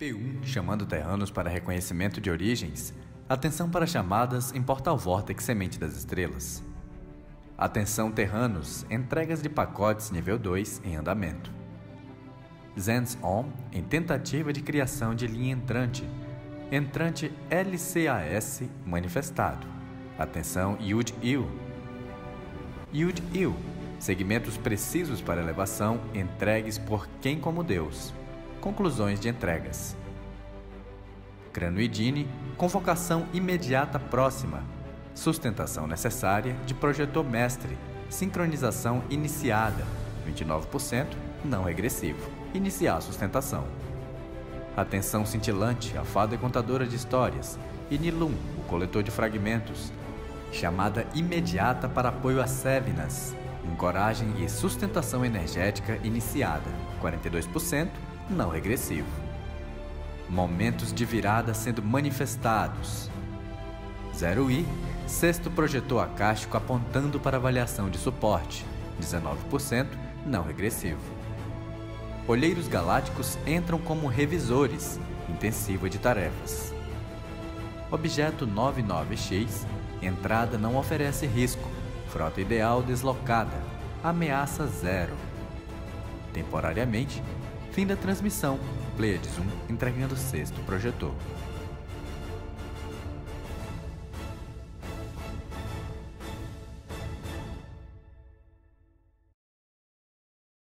P1, chamando terranos para reconhecimento de origens. Atenção para chamadas em Portal Vortex Semente das Estrelas. Atenção terranos, entregas de pacotes nível 2 em andamento. Zens-On em tentativa de criação de linha entrante. Entrante LCAS manifestado. Atenção Yield-Il. Yield-Il, segmentos precisos para elevação entregues por quem como Deus. Conclusões de entregas. Cranoidine, convocação imediata próxima. Sustentação necessária de projetor mestre. Sincronização iniciada, 29%, não regressivo. Iniciar a sustentação. Atenção cintilante, a fada contadora de histórias. E Nilum, o coletor de fragmentos. Chamada imediata para apoio a Sevinas. Encoragem e sustentação energética iniciada, 42%, não regressivo. Momentos de virada sendo manifestados. 0i, sexto projetor acástico apontando para avaliação de suporte, 19%, não regressivo. Olheiros galácticos entram como revisores, intensiva de tarefas. Objeto 99X, entrada não oferece risco, frota ideal deslocada, ameaça zero. Temporariamente, fim da transmissão. Pleiades 1 entregando sexto projetor.